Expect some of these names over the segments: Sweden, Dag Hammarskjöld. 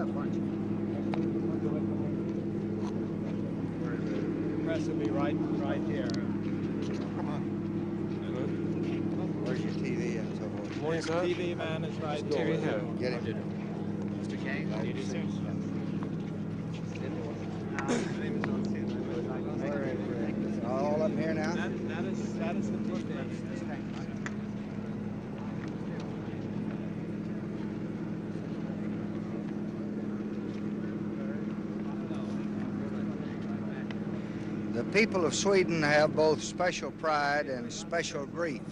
Yeah, bunch. The press will be right here. Come on. Where's your TV and so forth? Morning, sir. TV man is right here. Get it. Mr. Kane. You do soon. All up here now? That is the first thing. The people of Sweden have both special pride and special grief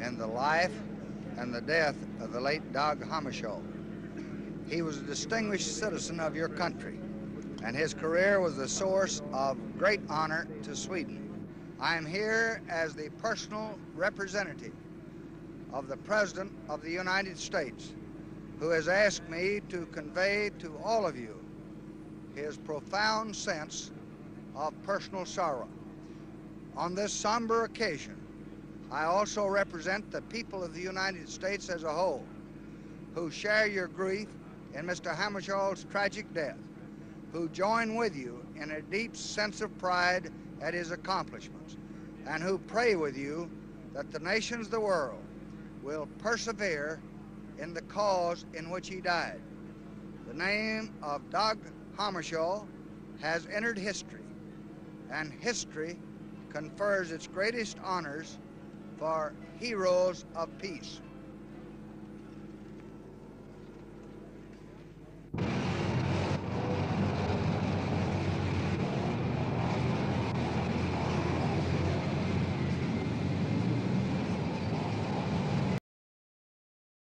in the life and the death of the late Dag Hammarskjöld. He was a distinguished citizen of your country, and his career was a source of great honor to Sweden. I am here as the personal representative of the President of the United States, who has asked me to convey to all of you his profound sense of personal sorrow. On this somber occasion, I also represent the people of the United States as a whole, who share your grief in Mr. Hammarskjöld's tragic death, who join with you in a deep sense of pride at his accomplishments, and who pray with you that the nations of the world will persevere in the cause in which he died. The name of Dag Hammarskjöld has entered history, and history confers its greatest honors for heroes of peace.